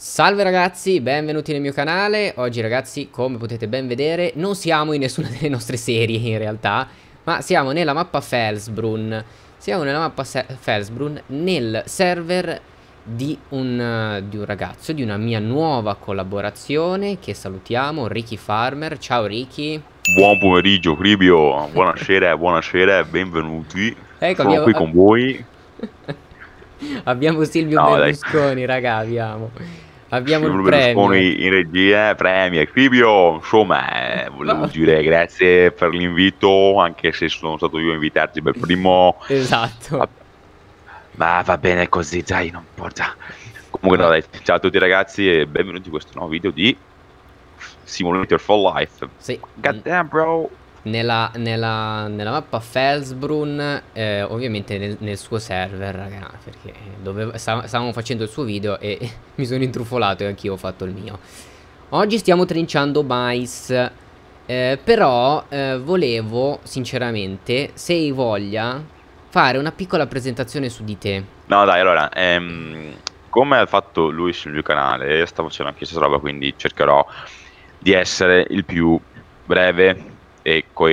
Salve ragazzi, benvenuti nel mio canale. Oggi ragazzi, come potete ben vedere, non siamo in nessuna delle nostre serie in realtà, ma siamo nella mappa Felsbrun. Siamo nella mappa Felsbrun nel server di un ragazzo, di una mia nuova collaborazione che salutiamo, Riky Farmer. Ciao Riky. Buon pomeriggio Cribio, buonasera, buonasera, benvenuti. Ecco, sono qui con voi. Abbiamo Silvio Berlusconi, raga, abbiamo il premio in regia, premio Cribio, insomma, volevo dire grazie per l'invito, anche se sono stato io a invitarti per primo. Esatto. Ma va bene così, dai, non importa. Comunque no, dai, ciao a tutti ragazzi e benvenuti in questo nuovo video di Simulator for Life. Sì. God damn, bro. Nella mappa Felsbrun, ovviamente nel suo server, raga, perché stavamo facendo il suo video e mi sono intrufolato e anch'io ho fatto il mio. Oggi stiamo trinciando mais, però volevo sinceramente, se hai voglia, fare una piccola presentazione su di te. No dai, allora, come ha fatto lui sul mio canale, sta facendo anche questa roba, quindi cercherò di essere il più breve. Ecco,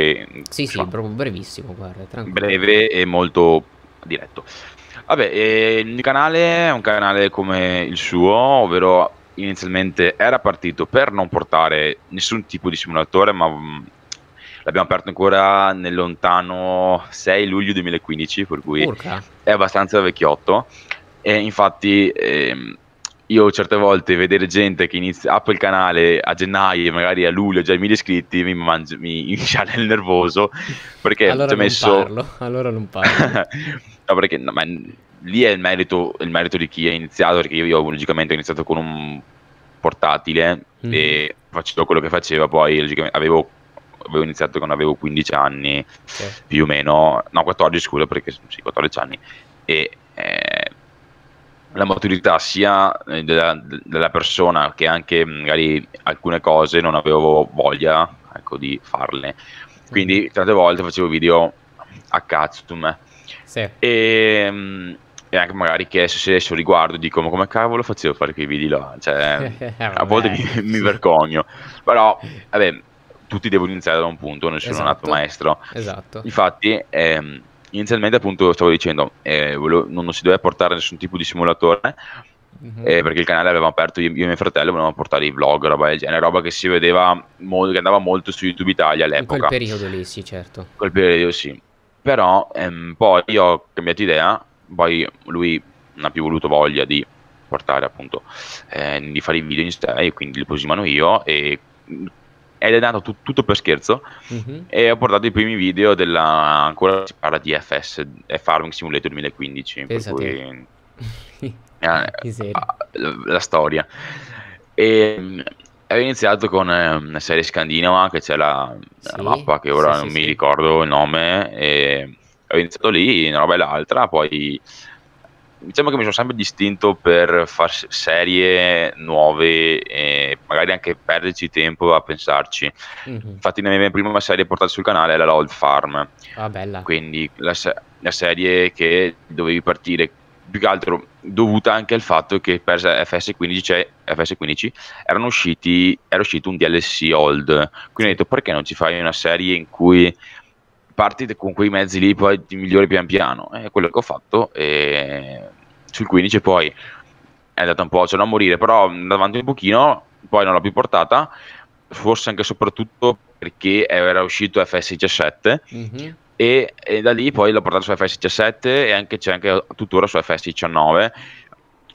sì, proprio brevissimo, guarda, tranquillo. Breve e molto diretto. Vabbè, il mio canale è un canale come il suo, ovvero inizialmente era partito per non portare nessun tipo di simulatore, ma l'abbiamo aperto ancora nel lontano 6 luglio 2015, per cui è abbastanza vecchiotto. E infatti io certe volte vedere gente che apre il canale a gennaio e magari a luglio già 1000 iscritti mi sciala il nervoso, perché allora ci ho messo... Allora non parlo. No, perché no, ma lì è il merito di chi è iniziato, perché io logicamente ho iniziato con un portatile e facevo quello che faceva, poi logicamente avevo iniziato quando avevo 15 anni, okay, più o meno, no 14 scusa, perché sì, 14 anni, e... la maturità sia della persona che anche magari alcune cose non avevo voglia, ecco, di farle, quindi tante volte facevo video a cazzo sì. E anche magari che se riguardo dico ma come cavolo facevo a fare quei video là, cioè, a volte mi vergogno, però vabbè, tutti devono iniziare da un punto, nessuno è nato maestro, esatto. Infatti inizialmente appunto stavo dicendo non si doveva portare nessun tipo di simulatore, perché il canale avevamo aperto io e mio fratello, volevamo portare i vlog, roba del genere, roba che si vedeva che andava molto su YouTube Italia all'epoca. In quel periodo lì, sì, certo. Quel periodo sì. Però poi io ho cambiato idea, poi lui non ha più voluto voglia di portare appunto, di fare i video in style, quindi li posiziono io ed è nato tutto per scherzo, e ho portato i primi video ancora si parla di FS Farming Simulator 2015, per cui, la storia, e ho iniziato con una serie scandinava che c'è la mappa che ora non mi ricordo il nome, e ho iniziato lì una roba e l'altra, poi diciamo che mi sono sempre distinto per fare serie nuove e magari anche perderci tempo a pensarci. Infatti la mia prima serie portata sul canale era la Old Farm. Ah, bella. Quindi la serie che dovevi partire, più che altro dovuta anche al fatto che per FS15, cioè FS15 era uscito un DLC Old, quindi ho detto perché non ci fai una serie in cui parti con quei mezzi lì, poi ti migliori pian piano, è quello che ho fatto, e sul 15 poi è andata un po', cioè non a morire, però davanti un pochino, poi non l'ho più portata, forse anche soprattutto perché era uscito FS17, e da lì poi l'ho portata su FS17 e anche c'è anche tuttora su FS19,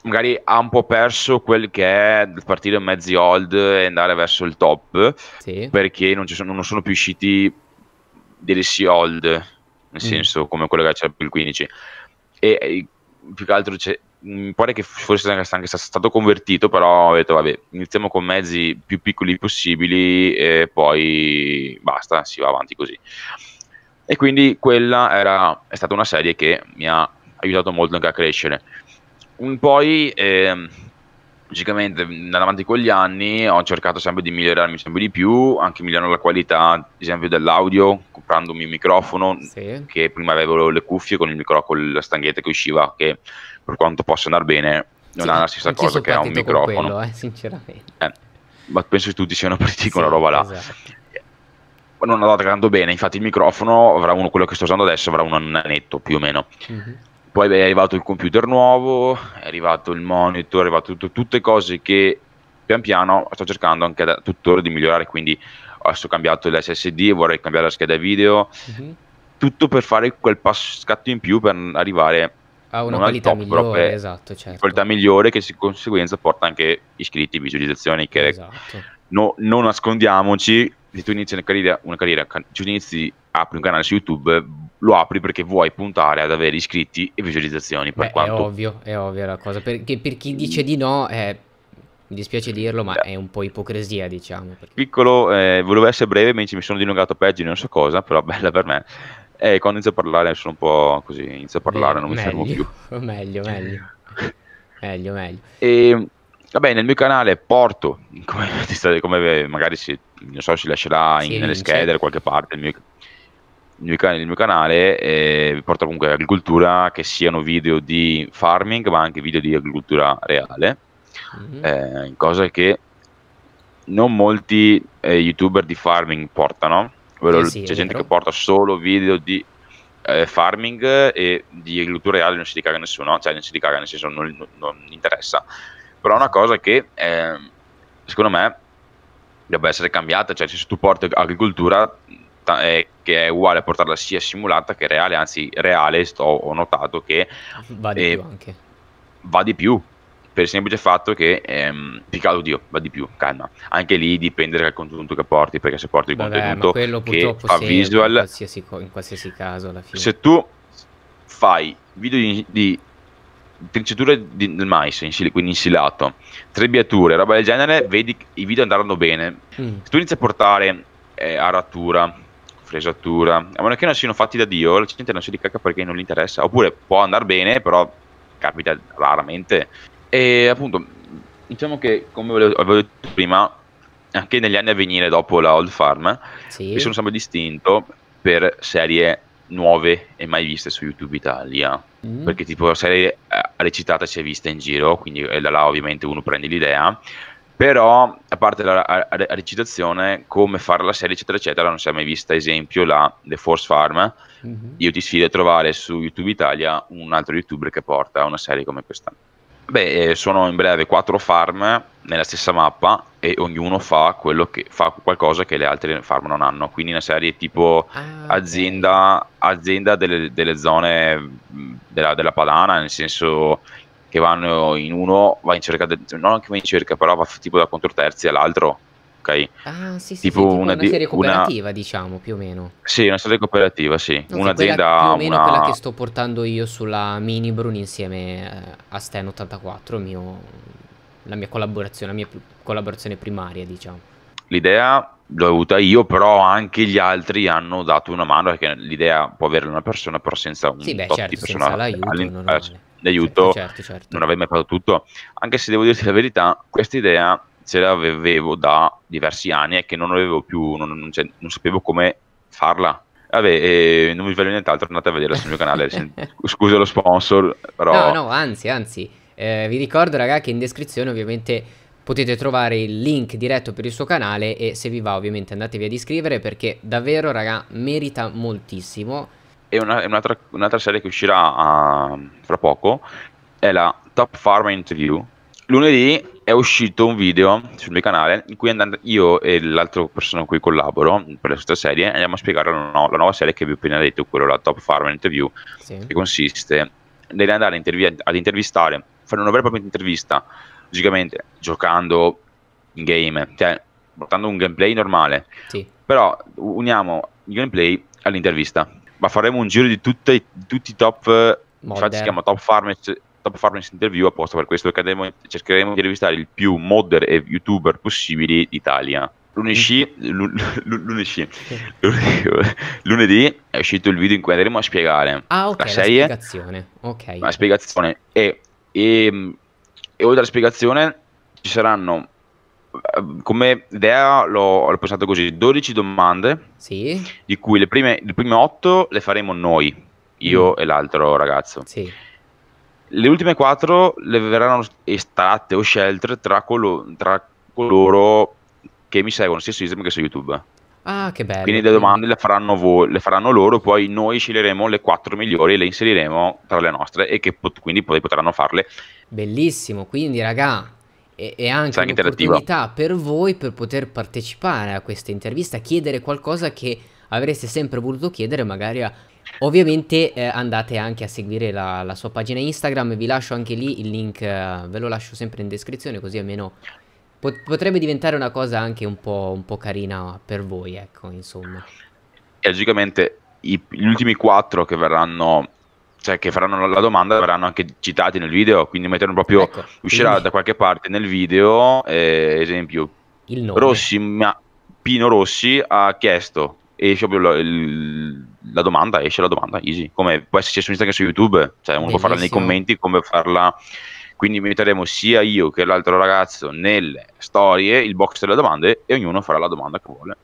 magari ha un po' perso quel che è partire mezzi old e andare verso il top, perché non sono più usciti DLC old, nel senso come quello che c'è per il 15, e più che altro mi pare che forse anche stato convertito, però ho detto vabbè, iniziamo con mezzi più piccoli possibili e poi basta, si va avanti così, e quindi quella è stata una serie che mi ha aiutato molto anche a crescere. Poi logicamente andando avanti con gli anni ho cercato sempre di migliorarmi sempre di più, anche migliorando la qualità ad esempio dell'audio, comprandomi un microfono, che prima avevo le cuffie con la stanghetta che usciva, che per quanto possa andare bene non ha la stessa cosa che ha un microfono. Quello, sinceramente. Ma penso che tu dici una particola roba là. Esatto. Non ho adatto bene, infatti il microfono avrà uno, quello che sto usando adesso avrà un annetto più o meno. Poi beh, è arrivato il computer nuovo, è arrivato il monitor, è arrivato tutto, tutte cose che pian piano sto cercando anche da tuttora di migliorare, quindi adesso ho cambiato l'SSD, vorrei cambiare la scheda video, tutto per fare quel scatto in più per arrivare a una qualità migliore, esatto, certo. Qualità migliore che di conseguenza porta anche iscritti, visualizzazioni, che no, non nascondiamoci. Se tu inizi apri un canale su YouTube, lo apri perché vuoi puntare ad avere iscritti e visualizzazioni. Per quanto... è ovvio la cosa, perché per chi dice di no, mi dispiace dirlo, ma è un po' ipocrisia, diciamo. Perché... Piccolo, volevo essere breve, invece mi sono dilungato peggio di non so cosa, però bella per me. E quando inizio a parlare sono un po' così, inizio a parlare, non mi fermo più. Meglio. E... Vabbè, nel mio canale porto, come magari si, non so, si lascerà nelle schede da qualche parte, il mio canale porta comunque agricoltura, che siano video di farming, ma anche video di agricoltura reale, cosa che non molti youtuber di farming portano, ovvero c'è gente che porta solo video di farming e di agricoltura reale non si ricaga nessuno, cioè non si ricaga nel senso non interessa. Però è una cosa che secondo me dovrebbe essere cambiata, cioè se tu porti agricoltura che è uguale a portarla sia simulata che reale, anzi reale ho notato che va di più anche. Va di più, per il semplice fatto che piccato Dio, va di più, calma. Anche lì dipende dal contenuto che porti, perché se porti il contenuto che fa visual... In qualsiasi caso alla fine. Se tu fai video di trinciature del mais, quindi insilato, trebbiature, roba del genere, vedi i video andranno bene. Se tu inizi a portare aratura, fresatura, a meno che non siano fatti da Dio, la gente non si ricacca perché non gli interessa, oppure può andare bene, però capita raramente. E appunto, diciamo che, come avevo detto prima, anche negli anni a venire dopo la Old Farm, mi sono sempre distinto per serie nuove e mai viste su YouTube Italia, perché tipo la serie recitata si è vista in giro, quindi da là ovviamente uno prende l'idea, però a parte la recitazione, come fare la serie eccetera eccetera non si è mai vista. Esempio la The Force Farm, io ti sfido a trovare su YouTube Italia un altro youtuber che porta una serie come questa. Beh, sono in breve 4 farm nella stessa mappa e ognuno fa quello che fa, qualcosa che le altre farm non hanno, quindi una serie tipo azienda delle zone della padana, nel senso che vanno in uno, va in cerca, non che va in cerca, però va tipo da controterzi all'altro, ok? Tipo una serie cooperativa, diciamo, più o meno. Sì, una serie cooperativa, sì. Un'azienda, più o meno quella che sto portando io sulla Mini Brun insieme a Sten84, la mia collaborazione primaria, diciamo. L'idea l'ho avuta io, però anche gli altri hanno dato una mano, perché l'idea può avere una persona, però senza un l'aiuto, certo. Non avrei mai fatto tutto, anche se devo dirti la verità, questa idea ce l'avevo da diversi anni e che non avevo più, non sapevo come farla. Vabbè, non vi vedo nient'altro, andate a vederla sul mio canale, scusa lo sponsor, però... No, anzi, vi ricordo ragazzi che in descrizione ovviamente potete trovare il link diretto per il suo canale e se vi va ovviamente andatevi ad iscrivere, perché davvero raga merita moltissimo. E un'altra serie che uscirà fra poco è la Top Farmers Interview. Lunedì è uscito un video sul mio canale in cui io e l'altra persona con cui collaboro per questa serie andiamo a spiegare la nuova serie che vi ho appena detto, quella la Top Farmer Interview, che consiste nell'andare ad intervistare, fare una vera e propria intervista, logicamente giocando in game, cioè portando un gameplay normale, però uniamo il gameplay all'intervista, ma faremo un giro di tutti i top, infatti si chiama Top Farmers Interview apposta per questo, perché cercheremo di intervistare il più modder e youtuber possibili d'Italia. Lunedì è uscito il video in cui andremo a spiegare la spiegazione e oltre alla spiegazione ci saranno, come idea l'ho pensato così, 12 domande, di cui le prime 8 le faremo noi, io e l'altro ragazzo. Le ultime 4 le verranno estratte o scelte tra coloro che mi seguono sia su Instagram che su YouTube. Ah, che bello. Quindi le domande le faranno loro, poi noi sceglieremo le 4 migliori e le inseriremo tra le nostre e che quindi poi potranno farle. Bellissimo, quindi raga, è anche un'opportunità per voi per poter partecipare a questa intervista, chiedere qualcosa che avreste sempre voluto chiedere magari a... Ovviamente andate anche a seguire la sua pagina Instagram, vi lascio anche lì il link, ve lo lascio sempre in descrizione, così almeno potrebbe diventare una cosa anche un po' carina per voi, ecco, insomma. E logicamente gli ultimi 4 che verranno, cioè che faranno la domanda, verranno anche citati nel video, quindi metteranno proprio, ecco, uscirà quindi... da qualche parte nel video, esempio, il nome. Pino Rossi ha chiesto... esce proprio la domanda, esce la domanda, easy, come può esserci su Instagram, su YouTube, cioè uno può farla nei commenti, come farla, quindi metteremo sia io che l'altro ragazzo nelle storie il box delle domande e ognuno farà la domanda che vuole.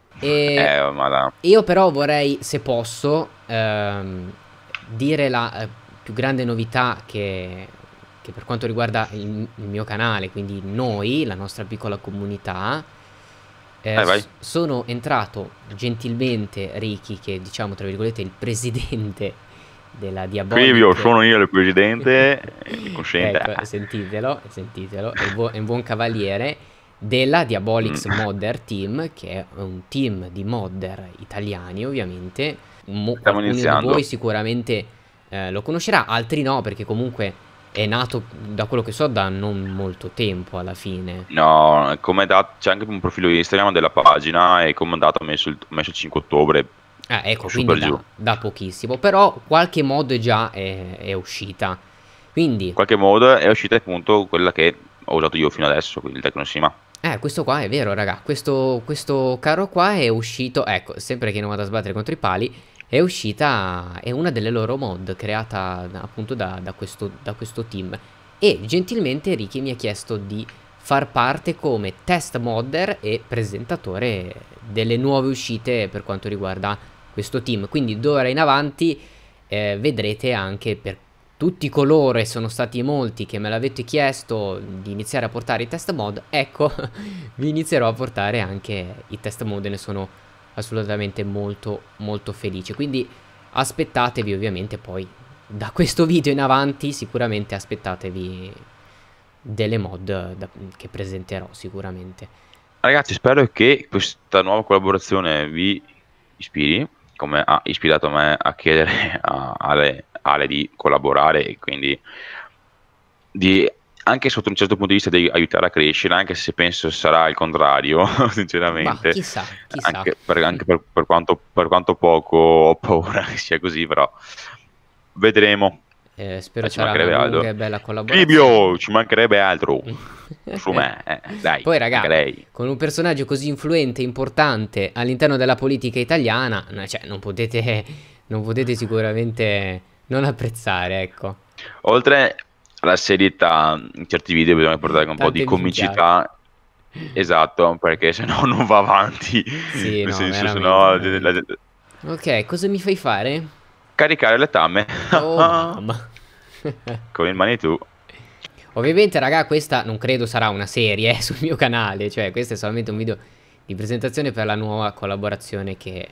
Io però vorrei, se posso, dire la più grande novità che per quanto riguarda il mio canale, quindi noi, la nostra piccola comunità. Sono entrato gentilmente Riky, che diciamo tra virgolette è il presidente della Diabolix. Quindi io sono il presidente, ecco, sentitelo, è un buon cavaliere della Diabolix Modder Team, che è un team di modder italiani ovviamente. Qualcuno di voi sicuramente lo conoscerà, altri no, perché comunque... è nato, da quello che so, da non molto tempo alla fine. No, c'è anche un profilo Instagram della pagina e come dato ho messo il 5 ottobre. Ah, ecco, quindi da pochissimo, però qualche mod già è uscita. Quindi qualche mod è uscita, appunto, quella che ho usato io fino adesso, quindi il Tecnosima. Questo qua è vero, raga, questo carro qua è uscito, ecco, sempre che non vado a sbattere contro i pali. È una delle loro mod creata appunto da questo team. E gentilmente Riky mi ha chiesto di far parte come test modder e presentatore delle nuove uscite per quanto riguarda questo team. Quindi d'ora in avanti vedrete anche, per tutti coloro, e sono stati molti che me l'avete chiesto, di iniziare a portare i test mod. Ecco, vi inizierò a portare anche i test mod e ne sono assolutamente molto molto felice, quindi aspettatevi ovviamente poi da questo video in avanti, sicuramente aspettatevi delle mod che presenterò sicuramente. Ragazzi, spero che questa nuova collaborazione vi ispiri, come ha ispirato me a chiedere a Ale di collaborare e quindi di, anche sotto un certo punto di vista, devi aiutare a crescere, anche se penso sarà il contrario, sinceramente. Ma chissà, chissà. Anche per quanto poco ho paura che sia così, però vedremo. Spero ci sarà una lunga e bella collaborazione. Libio, ci mancherebbe altro. Su me, dai. Poi ragazzi, con un personaggio così influente e importante all'interno della politica italiana, cioè, non potete sicuramente non apprezzare, ecco. Oltre... la serietà in certi video bisogna portare con un po' di comicità, esatto, perché sennò non va avanti. Sì, nel senso, sennò... Ok, cosa mi fai fare? Caricare le tamme. Oh, come in mani tu. Ovviamente raga, questa non credo sarà una serie sul mio canale, cioè questo è solamente un video di presentazione per la nuova collaborazione che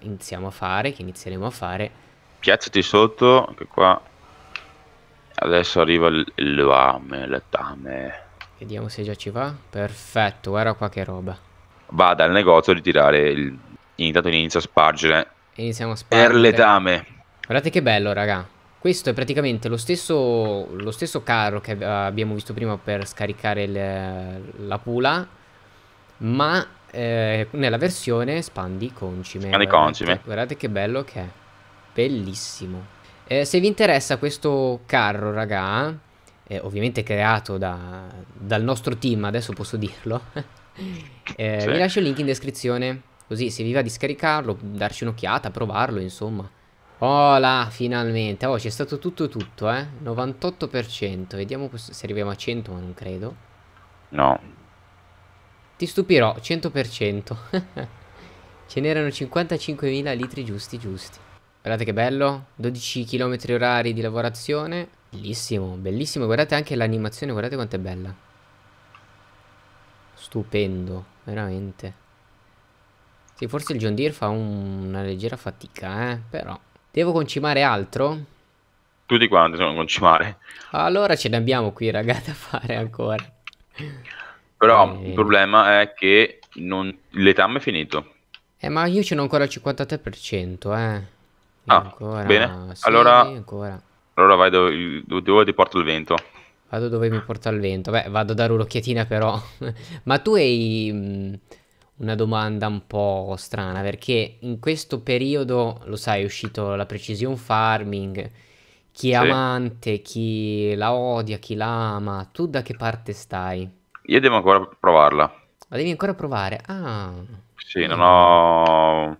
inizieremo a fare. Piazzati sotto, che qua adesso arriva il letame. Vediamo se già ci va. Perfetto, guarda qua che roba. Vada al negozio a ritirare il... Intanto inizia a spargere. Iniziamo a spargere. Per letame. Guardate che bello, raga. Questo è praticamente lo stesso carro che abbiamo visto prima per scaricare la pula, ma nella versione spandi concime. Spandi concime. Guardate che bello che è. Bellissimo. Se vi interessa questo carro, raga, ovviamente creato dal nostro team, adesso posso dirlo, sì. Vi lascio il link in descrizione, così se vi va di scaricarlo, darci un'occhiata, provarlo, insomma. Oh là, finalmente, oh, c'è stato tutto, 98%, vediamo se arriviamo a 100, ma non credo. No. Ti stupirò, 100%. Ce n'erano 55.000 litri giusti. Guardate che bello, 12 km orari di lavorazione. Bellissimo, bellissimo. Guardate anche l'animazione, guardate quanto è bella. Stupendo, veramente. Sì, forse il John Deere fa una leggera fatica, però. Devo concimare altro? Tutti quanti devono concimare. Allora ce ne abbiamo qui, ragazzi, da fare ancora. Però il problema è che l'etame è finito. Ma io ce n'ho ancora il 53%, ancora... Bene, sì, allora vai dove ti porta il vento. Vado dove mi porta il vento. Beh, vado a dare un'occhiatina però. Ma tu hai una domanda un po' strana, perché in questo periodo, lo sai, è uscito la precision farming. Chi è amante, chi la odia, chi la ama. Tu da che parte stai? Io devo ancora provarla. La devi ancora provare? Ah. Sì, non ho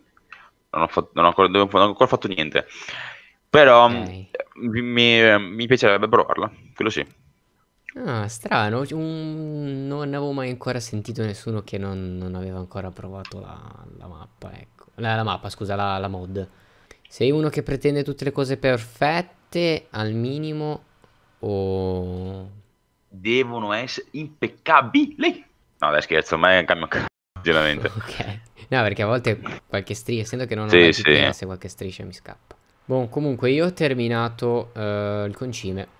ancora fatto niente. Però mi piacerebbe provarla, quello sì. Ah, strano, non avevo mai ancora sentito nessuno che non aveva ancora provato la mappa, ecco. La mappa, scusa, la mod. Sei uno che pretende tutte le cose perfette, al minimo, o... Devono essere impeccabili! No, dai, scherzo, ma è cambio veramente. Ok. No, perché a volte qualche striscia, essendo che non ho mai tutela, se qualche striscia mi scappa. Bon, comunque io ho terminato il concime.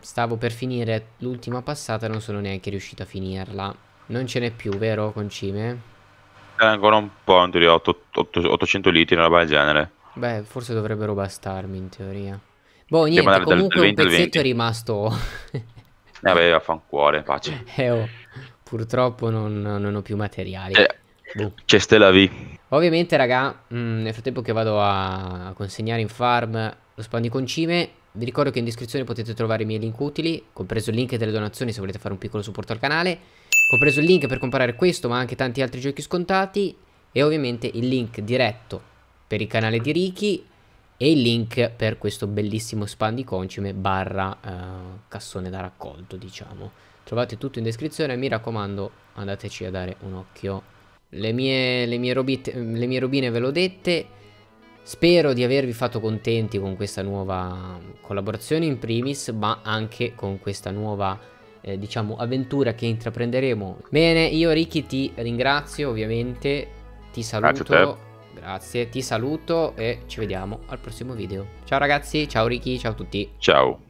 Stavo per finire l'ultima passata e non sono neanche riuscito a finirla. Non ce n'è più, vero, concime? C'è ancora un po', in teoria, 800 litri, una roba del genere. Beh, forse dovrebbero bastarmi, in teoria. Boh, niente, comunque un pezzetto è rimasto. Vabbè, fa un cuore, pace. Oh, purtroppo non ho più materiali. C'è Stella V. Ovviamente, raga, nel frattempo che vado a consegnare in farm lo spam di concime, vi ricordo che in descrizione potete trovare i miei link utili, compreso il link delle donazioni se volete fare un piccolo supporto al canale, compreso il link per comprare questo ma anche tanti altri giochi scontati, e ovviamente il link diretto per il canale di Riky e il link per questo bellissimo spam di concime barra cassone da raccolto, diciamo. Trovate tutto in descrizione, mi raccomando, andateci a dare un occhio. Le mie robine ve l'ho dette. Spero di avervi fatto contenti con questa nuova collaborazione in primis, ma anche con questa nuova diciamo avventura che intraprenderemo. Bene, io Riky ti ringrazio ovviamente, ti saluto. Grazie a te. Grazie, ti saluto e ci vediamo al prossimo video. Ciao ragazzi, ciao Riky, ciao a tutti. Ciao.